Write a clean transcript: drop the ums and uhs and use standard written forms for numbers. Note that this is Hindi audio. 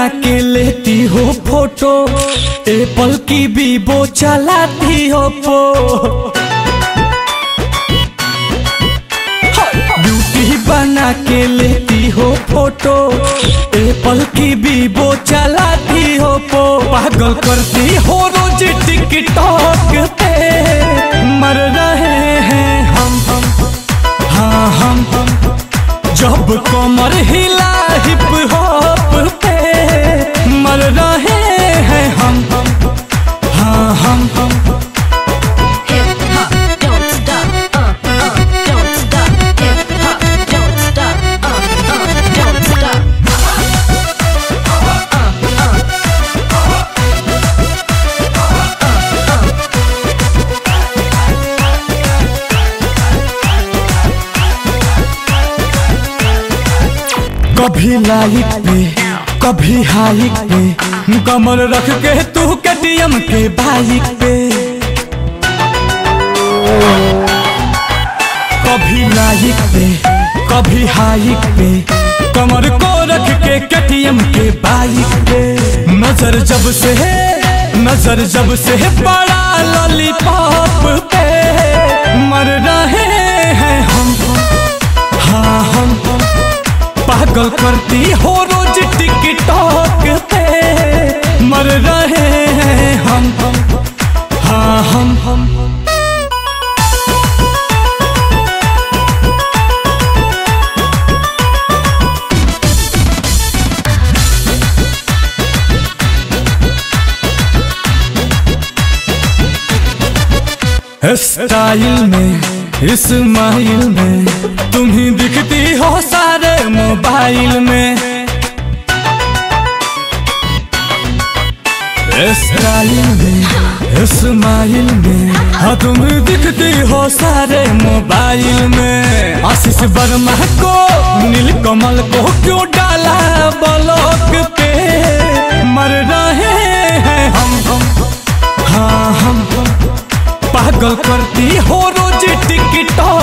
बना के लेती हो फोटो, एप्पल की वीवो चलाती हो पो। ब्यूटी बना के लेती हो फोटो, एप्पल की वीवो चलाती हो पो। पागल करती हो रोज टिकटॉक पे, मर रहे हैं हम। जब कमर हिला हिप हॉप पे, मर रहे हैं हम। हाँ हम कभी लाइक पे कभी हाइक पे, कमर रख के तू KTM के बाइक पे। कभी लाइक पे कभी हाइक पे, कमर को रख के KTM के बाइक पे। नजर जब से है बड़ा लॉलीपॉप पे, मर रहे हैं हम। हाँ हम पागल करती हो रोज टिकटॉक पे, मर रहे हैं हम। हाँ हम स्टाइल में इस्माइल में तुम ही दिखती हो सारे मोबाइल में। स्टाइल में इस्माइल में तुम दिखती हो सारे मोबाइल में। आशीष वर्मा को नीलकमल को क्यों डाला ब्लॉक पे, मर रहे हैं हम। हाँ हम पागल करती हो रोज टिकटॉक